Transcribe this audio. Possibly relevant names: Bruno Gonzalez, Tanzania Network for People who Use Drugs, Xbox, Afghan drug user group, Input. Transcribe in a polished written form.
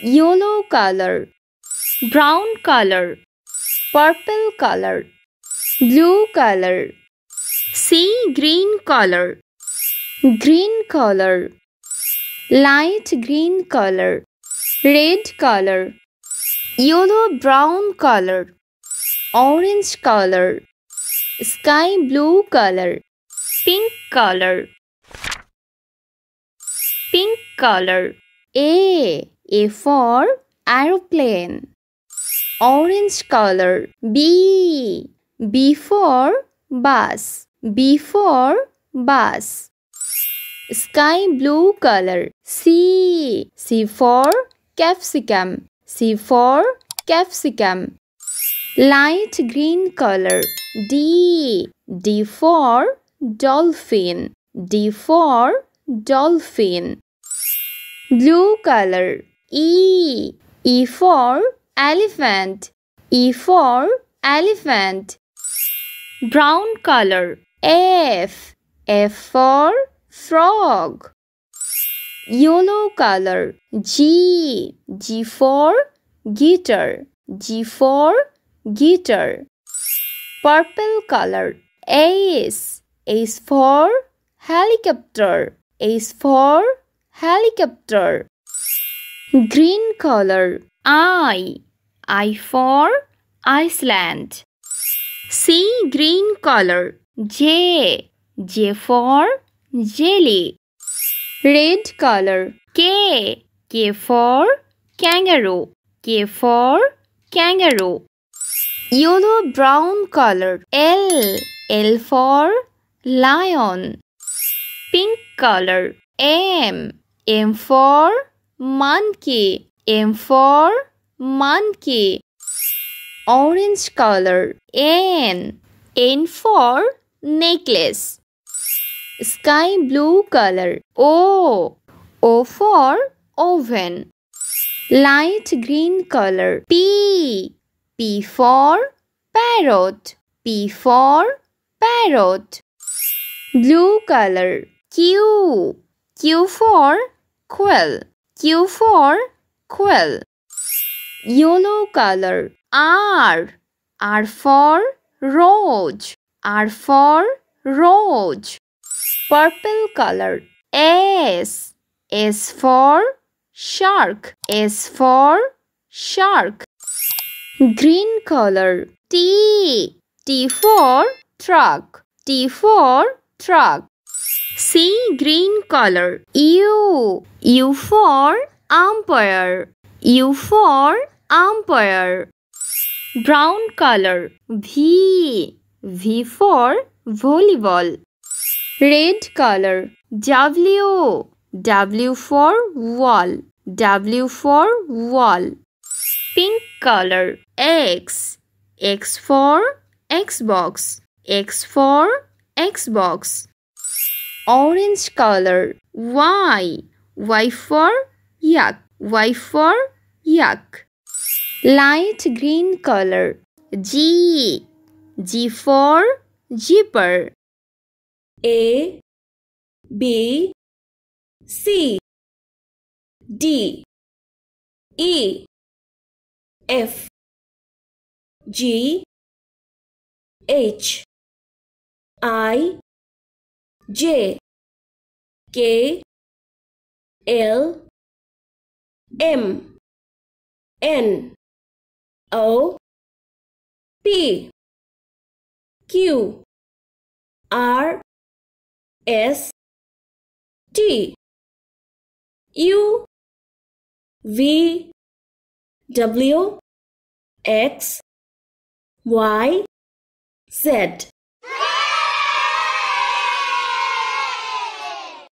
yellow color, brown color, purple color, blue color, sea green color, green color, light green color, red color, yellow brown color, orange color, sky blue color, pink color, pink color. A for aeroplane, orange color. B for bus, B for bus, sky blue color. C for capsicum, C for capsicum, light green color. D for dolphin, D for dolphin, blue color. E for elephant, E for elephant, brown color. F for frog, yellow color. G for guitar, G for guitar, purple color. H for helicopter, H for helicopter, green color. I for Iceland, sea green color. J for jelly, red color. K for kangaroo, K for kangaroo, yellow brown color. L for lion, pink color. M for monkey, M for monkey, orange color. N for necklace, sky blue color. O for oven, light green color. P for parrot, P for parrot, blue color. Q for quail, Q for quail, yellow color. R for roach, R for roach, purple color. S for shark, S for shark, green color. T for truck, T for truck, sea green color. U for umpire, U for umpire, brown color. V for volleyball, red color. W for wall, W for wall, pink color. X for Xbox, X for Xbox, orange color. Y for yak, Y for yak, light green color. G for jeeper. A B C D E F G H I J K L M N O P Q R S T U V W X Y Z